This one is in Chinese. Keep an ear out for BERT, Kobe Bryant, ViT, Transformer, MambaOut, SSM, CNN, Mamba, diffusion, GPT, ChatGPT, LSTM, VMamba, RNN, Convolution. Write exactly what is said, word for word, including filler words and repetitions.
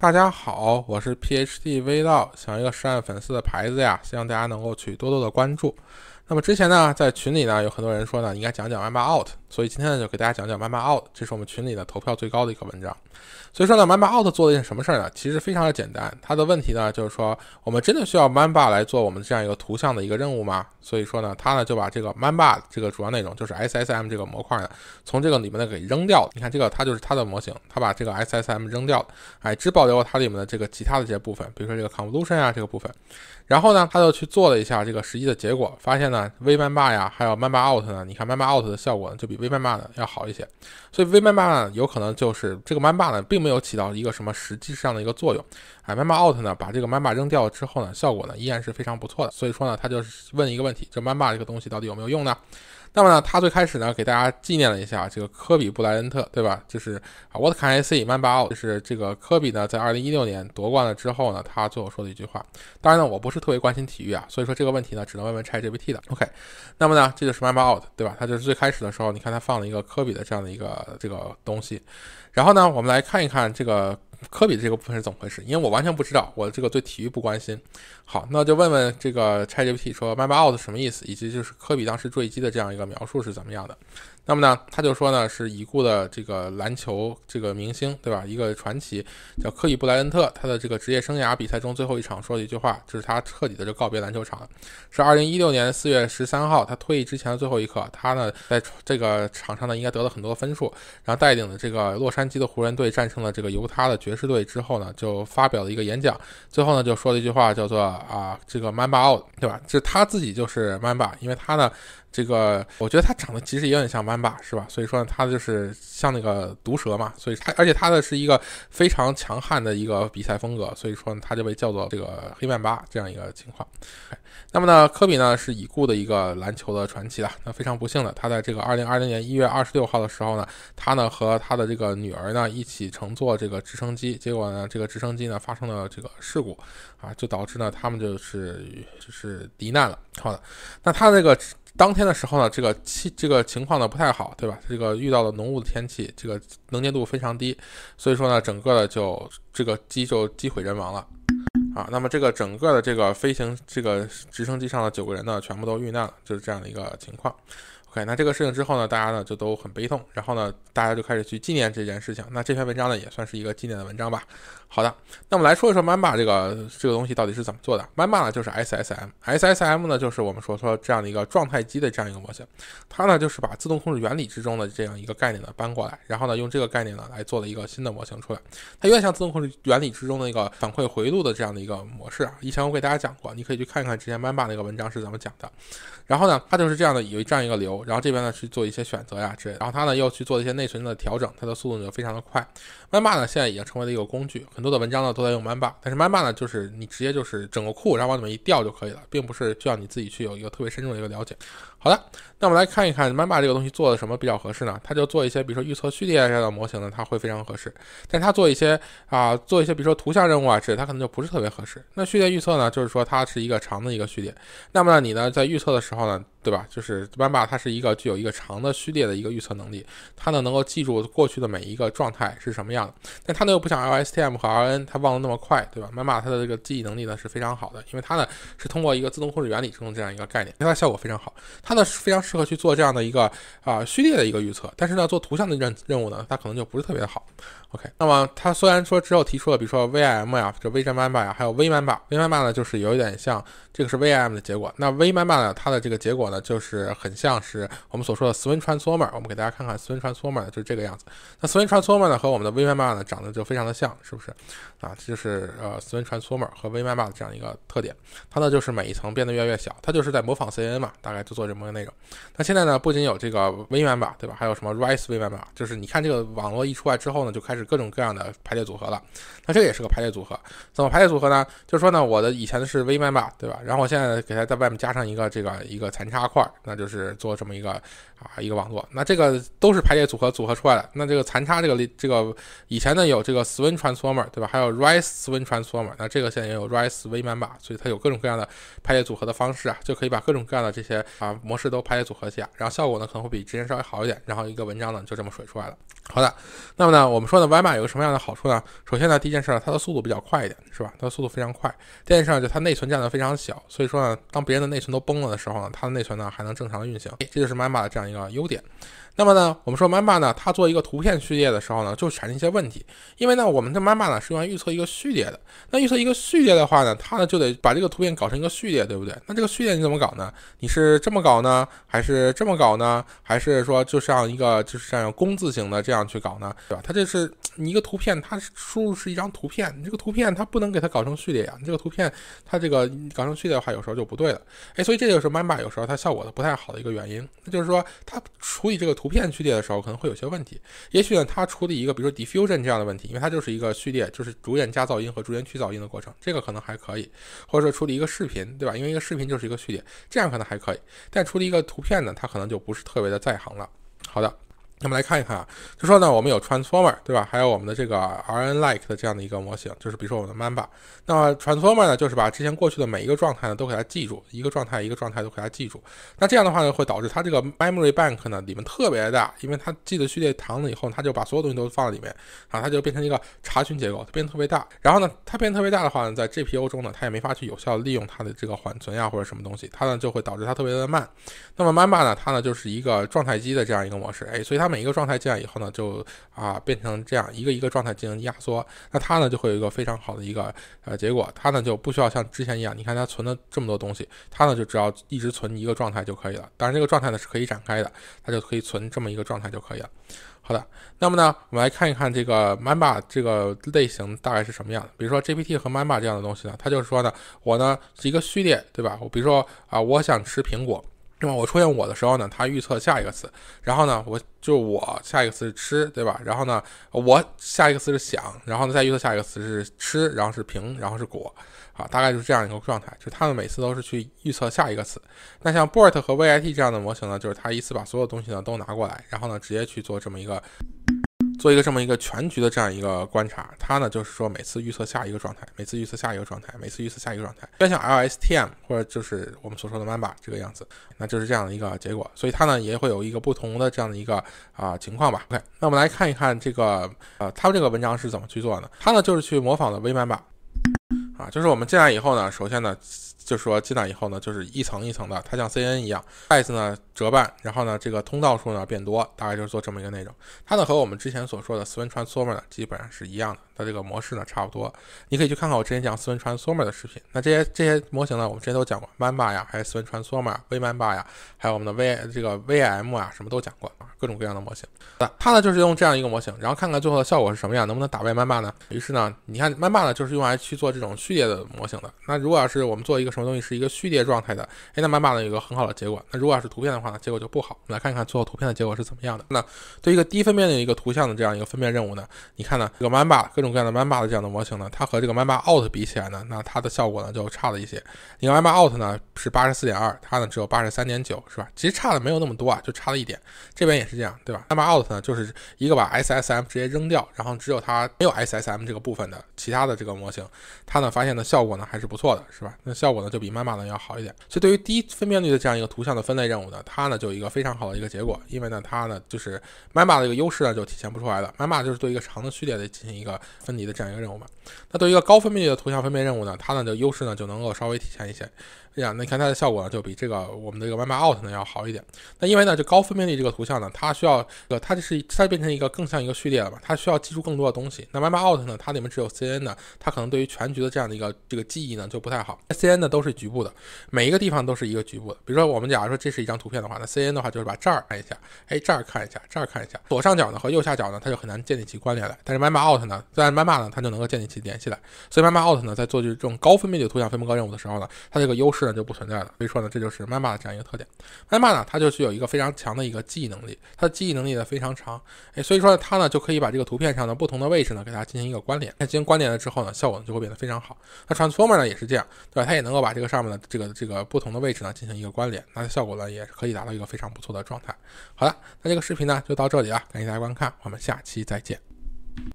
大家好，我是 P H D 微道，想一个十万粉丝的牌子呀，希望大家能够去多多的关注。那么之前呢，在群里呢，有很多人说呢，应该讲讲 MambaOut， 所以今天呢，就给大家讲讲 MambaOut， 这是我们群里的投票最高的一个文章。所以说呢 ，MambaOut 做了一件什么事呢？其实非常的简单，它的问题呢，就是说，我们真的需要 Mamba 来做我们这样一个图像的一个任务吗？所以说呢，它呢就把这个 Mamba 这个主要内容，就是 S S M 这个模块呢，从这个里面呢给扔掉了。你看这个，它就是它的模型，它把这个 S S M 扔掉了，哎，只保留了它里面的这个其他的这些部分，比如说这个 Convolution 啊这个部分。然后呢，它就去做了一下这个实际的结果，发现呢。VMamba 呀，还有 MambaOut 呢？你看 MambaOut 的效果呢，就比 VMamba 呢要好一些。所以 VMamba 呢，有可能就是这个 Mamba 呢，并没有起到一个什么实际上的一个作用。哎 ，MambaOut 呢，把这个 Mamba 扔掉之后呢，效果呢依然是非常不错的。所以说呢，他就是问一个问题：这 Mamba 这个东西到底有没有用呢？那么呢，他最开始呢，给大家纪念了一下这个科比布莱恩特，对吧？就是啊 ，What can I say MambaOut？ 就是这个科比呢，在二零一六年夺冠了之后呢，他最后说的一句话。当然呢，我不是特别关心体育啊，所以说这个问题呢，只能问问 ChatGPT 的。OK， 那么呢，这就是 MambaOut， 对吧？它就是最开始的时候，你看它放了一个科比的这样的一个这个东西。然后呢，我们来看一看这个科比的这个部分是怎么回事，因为我完全不知道，我这个对体育不关心。好，那就问问这个 ChatGPT 说 MambaOut 什么意思，以及就是科比当时坠机的这样一个描述是怎么样的。那么呢，他就说呢，是已故的这个篮球这个明星，对吧？一个传奇叫科比布莱恩特，他的这个职业生涯比赛中最后一场说的一句话，就是他彻底的就告别篮球场了。是二零一六年四月十三号，他退役之前的最后一刻，他呢在这个场上呢应该得了很多分数，然后带领的这个洛杉矶的湖人队战胜了这个犹他的爵士队之后呢，就发表了一个演讲，最后呢就说了一句话，叫做啊这个 MambaOut， 对吧？这他自己就是 Mamba， 因为他呢。这个我觉得他长得其实也很像 Mamba， 是吧？所以说他就是像那个毒蛇嘛，所以他而且他的是一个非常强悍的一个比赛风格，所以说他就被叫做这个黑曼巴这样一个情况。那么呢，科比呢是已故的一个篮球的传奇了。那非常不幸的，他在这个二零二零年一月二十六号的时候呢，他呢和他的这个女儿呢一起乘坐这个直升机，结果呢这个直升机呢发生了这个事故啊，就导致呢他们就是就是罹难了。好的，那他那个。当天的时候呢，这个气这个情况呢不太好，对吧？这个遇到了浓雾的天气，这个能见度非常低，所以说呢，整个的就这个机就机毁人亡了。啊，那么这个整个的这个飞行这个直升机上的九个人呢，全部都遇难了，就是这样的一个情况。OK， 那这个事情之后呢，大家呢就都很悲痛，然后呢，大家就开始去纪念这件事情。那这篇文章呢，也算是一个纪念的文章吧。好的，那我们来说一说 Mamba 这个这个东西到底是怎么做的。Mamba 呢就是 S S M，S S M 呢就是我们所 说, 说这样的一个状态机的这样一个模型，它呢就是把自动控制原理之中的这样一个概念呢搬过来，然后呢用这个概念呢来做了一个新的模型出来。它有点像自动控制原理之中的一个反馈回路的这样的一个模式啊。以前我给大家讲过，你可以去看看之前 Mamba 那个文章是怎么讲的。然后呢，它就是这样的有这样一个流。然后这边呢去做一些选择呀之类的，然后它呢又去做一些内存的调整，它的速度就非常的快。Mamba 呢现在已经成为了一个工具，很多的文章呢都在用 Mamba， 但是 Mamba 呢就是你直接就是整个库然后往里面一调就可以了，并不是需要你自己去有一个特别深入的一个了解。好的，那我们来看一看 Mamba 这个东西做的什么比较合适呢？它就做一些比如说预测序列这样的模型呢，它会非常合适。但它做一些啊、呃、做一些比如说图像任务啊之类，它可能就不是特别合适。那序列预测呢，就是说它是一个长的一个序列，那么你呢在预测的时候呢，对吧？就是 Mamba 它是一个具有一个长的序列的一个预测能力，它呢能够记住过去的每一个状态是什么样的。但它呢又不像 L S T M 和 R N N， 它忘得那么快，对吧？ Mamba 它的这个记忆能力呢是非常好的，因为它呢是通过一个自动控制原理中这样一个概念，它的效果非常好。它呢非常适合去做这样的一个啊、呃、序列的一个预测，但是呢做图像的任任务呢，它可能就不是特别的好。OK， 那么它虽然说之后提出了比如说 V M 呀，这 VMamba 呀，还有 VMamba， VMamba 呢就是有一点像这个是 V M 的结果，那 VMamba 呢它的这个结果呢就是很像是我们所说的 Transformer， 我们给大家看看 Transformer 就是这个样子。那 Transformer 呢和我们的 VMamba 呢长得就非常的像，是不是啊？这就是呃 Transformer 和 VMamba 的这样一个特点，它呢就是每一层变得越来越小，它就是在模仿 C N N 嘛，大概就做这么个内容。那现在呢不仅有这个 VMamba， 对吧？还有什么 Rise VMamba， 就是你看这个网络一出来之后呢，就开始各种各样的排列组合了。那这个也是个排列组合，怎么排列组合呢？就是说呢，我的以前的是 VMamba， 对吧？然后我现在给它在外面加上一个这个一个残差块，那就是做这么一个啊一个网络。那这个都是排列组合组合出来的。那这个残差这个这个以前呢有这个 Swing Transformer， 对吧？还有 Rise Swing Transformer， 那这个现在也有 Rise VMamba， 所以它有各种各样的排列组合的方式啊，就可以把各种各样的这些啊模式都排列组合起来，然后效果呢可能会比之前稍微好一点。然后一个文章呢就这么水出来了。好的，那么呢我们说呢 Mamba 有个什么样的好处呢？首先呢，第一件事呢，它的速度比较快一点，是吧？它的速度非常快。第二件事呢，就它内存占的非常小，所以说呢，当别人的内存都崩了的时候呢，它的内存呢还能正常的运行，这就是 Mamba 的这样一个优点。那么呢，我们说 Mamba 呢，它做一个图片序列的时候呢，就产生一些问题，因为呢，我们的 Mamba 呢是用来预测一个序列的。那预测一个序列的话呢，它呢就得把这个图片搞成一个序列，对不对？那这个序列你怎么搞呢？你是这么搞呢，还是这么搞呢？还是说就像一个就是这样工字形的这样去搞呢？对吧？它这是你一个图片，它输入是一张图片，你这个图片它不能给它搞成序列呀、啊。你这个图片它这个搞成序列的话，有时候就不对了。哎，所以这就是 Mamba 有时候它效果的不太好的一个原因，那就是说它处理这个图。图片序列的时候可能会有些问题，也许呢，它处理一个比如说 diffusion 这样的问题，因为它就是一个序列，就是逐渐加噪音和逐渐去噪音的过程，这个可能还可以，或者说处理一个视频，对吧？因为一个视频就是一个序列，这样可能还可以，但处理一个图片呢，它可能就不是特别的在行了。好的。那么来看一看啊，就说呢，我们有 Transformer， 对吧？还有我们的这个 R N N like 的这样的一个模型，就是比如说我们的 Mamba。那么 Transformer 呢，就是把之前过去的每一个状态呢都给它记住，一个状态一个状态都给它记住。那这样的话呢，会导致它这个 memory bank 呢里面特别大，因为它记得序列长了以后，它就把所有东西都放在里面，然后它就变成一个查询结构，它变得特别大。然后呢，它变得特别大的话呢，在 G P U 中呢，它也没法去有效利用它的这个缓存呀或者什么东西，它呢就会导致它特别的慢。那么 Mamba 呢，它呢就是一个状态机的这样一个模式，哎，所以它每一个状态进来以后呢，就啊变成这样一个一个状态进行压缩，那它呢就会有一个非常好的一个呃结果，它呢就不需要像之前一样，你看它存了这么多东西，它呢就只要一直存一个状态就可以了。当然这个状态呢是可以展开的，它就可以存这么一个状态就可以了。好的，那么呢，我们来看一看这个 Mamba 这个类型大概是什么样的。比如说 G P T 和 Mamba 这样的东西呢，它就是说呢，我呢是一个序列，对吧？我比如说啊，我想吃苹果。那么我出现我的时候呢，它预测下一个词，然后呢，我就我下一个词是吃，对吧？然后呢，我下一个词是想，然后呢再预测下一个词是吃，然后是苹，然后是果，啊，大概就是这样一个状态。就是他们每次都是去预测下一个词。那像 B E R T 和 V I T 这样的模型呢，就是它一次把所有东西呢都拿过来，然后呢直接去做这么一个。做一个这么一个全局的这样一个观察，它呢就是说每次预测下一个状态，每次预测下一个状态，每次预测下一个状态，就像 L S T M 或者就是我们所说的 Mamba 这个样子，那就是这样的一个结果。所以它呢也会有一个不同的这样的一个啊、呃、情况吧。OK， 那我们来看一看这个呃他们这个文章是怎么去做呢？它呢就是去模仿的 VMamba 啊，就是我们进来以后呢，首先呢。就是说进来以后呢，就是一层一层的，它像 C N N 一样 ，size 呢折半，然后呢这个通道数呢变多，大概就是做这么一个内容。它呢和我们之前所说的斯文 Transformer 呢基本上是一样的，它这个模式呢差不多。你可以去看看我之前讲斯文 Transformer 的视频。那这些这些模型呢，我们之前都讲过 ，Mamba 呀，还有斯文 Transformer、VMamba 呀，还有我们的 V 这个 V M 啊，什么都讲过啊，各种各样的模型。它呢就是用这样一个模型，然后看看最后的效果是什么样，能不能打败 Mamba 呢？于是呢，你看 Mamba 呢就是用来去做这种序列的模型的。那如果要是我们做一个什么东西是一个序列状态的，哎，那 Mamba 呢有一个很好的结果。那如果要是图片的话呢，结果就不好。我们来看看最后图片的结果是怎么样的。那对于一个低分辨的一个图像的这样一个分辨任务呢，你看呢，这个 Mamba 各种各样的 Mamba 的这样的模型呢，它和这个 MambaOut 比起来呢，那它的效果呢就差了一些。你看 MambaOut 呢是 八十四点二， 它呢只有 八十三点九， 是吧？其实差的没有那么多啊，就差了一点。这边也是这样，对吧？ MambaOut 呢就是一个把 S S M 直接扔掉，然后只有它没有 S S M 这个部分的其他的这个模型，它呢发现的效果呢还是不错的，是吧？那效果呢就比 Mamba 呢要好一点，所以对于低分辨率的这样一个图像的分类任务呢，它呢就有一个非常好的一个结果，因为呢它呢就是 Mamba 的一个优势呢就体现不出来了。Mamba 就是对一个长的序列的进行一个分离的这样一个任务嘛。那对于一个高分辨率的图像分辨任务呢，它呢的优势呢就能够稍微体现一些。这样，你看它的效果呢就比这个我们的这个 MambaOut 呢要好一点。那因为呢就高分辨率这个图像呢，它需要呃它就是它变成一个更像一个序列了嘛，它需要记住更多的东西。那 MambaOut 呢，它里面只有 C N 呢，它可能对于全局的这样的一个这个记忆呢就不太好。C N 呢都是局部的，每一个地方都是一个局部的。比如说我们假如说这是一张图片的话，那 C N 的话就是把这儿看一下，哎这儿看一下，这儿看一下，左上角呢和右下角呢它就很难建立起关联来。但是 MambaOut 呢，但 Mamba 呢它就能够建立起联系来。所以 MambaOut 呢在做这种高分辨率的图像分割任务的时候呢，它这个优势呢就不存在了。所以说呢这就是 Mamba 的这样一个特点。Mamba 呢它就是有一个非常强的一个记忆能力，它的记忆能力呢非常长，哎所以说呢它呢就可以把这个图片上的不同的位置呢给它进行一个关联。那进行关联了之后呢，效果呢就会变得非常好。那 Transformer 呢也是这样，对吧？它也能够把这个上面的这个这个不同的位置呢进行一个关联，那效果呢也可以达到一个非常不错的状态。好了，那这个视频呢就到这里了，感谢大家观看，我们下期再见。